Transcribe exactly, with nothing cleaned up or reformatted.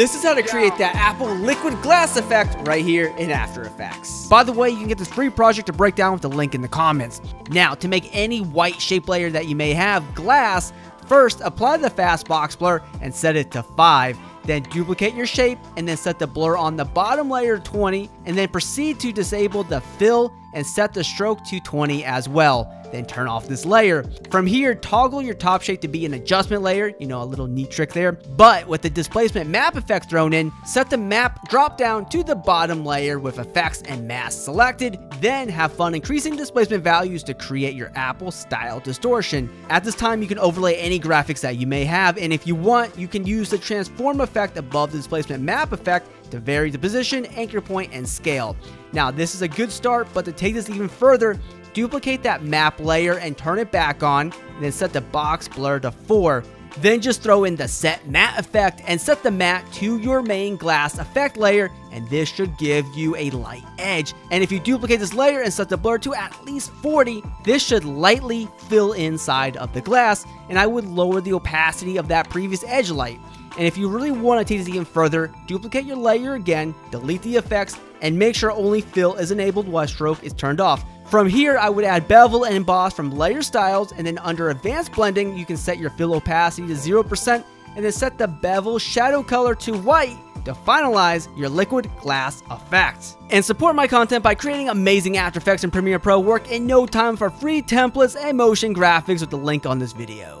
This is how to create that Apple liquid glass effect right here in After Effects. By the way, you can get this free project to break down with the link in the comments. Now, to make any white shape layer that you may have glass, first apply the fast box blur and set it to five. Then duplicate your shape and then set the blur on the bottom layer to twenty, and then proceed to disable the fill and set the stroke to twenty as well. Then turn off this layer. From here, toggle your top shape to be an adjustment layer, you know, a little neat trick there. But with the displacement map effect thrown in, set the map drop down to the bottom layer with effects and mask selected. Then have fun increasing displacement values to create your Apple style distortion. At this time, you can overlay any graphics that you may have, and if you want, you can use the transform effect above the displacement map effect to vary the position, anchor point, and scale. Now, this is a good start, but to take this even further, duplicate that map layer and turn it back on, and then set the box blur to four. Then just throw in the set matte effect and set the matte to your main glass effect layer, and this should give you a light edge. And if you duplicate this layer and set the blur to at least forty, this should lightly fill inside of the glass, and I would lower the opacity of that previous edge light. And if you really want to take this even further, duplicate your layer again, delete the effects, and make sure only fill is enabled while stroke is turned off. From here, I would add bevel and emboss from layer styles, and then under advanced blending, you can set your fill opacity to zero percent, and then set the bevel shadow color to white to finalize your liquid glass effect. And support my content by creating amazing After Effects and Premiere Pro work in no time for free templates and motion graphics with the link on this video.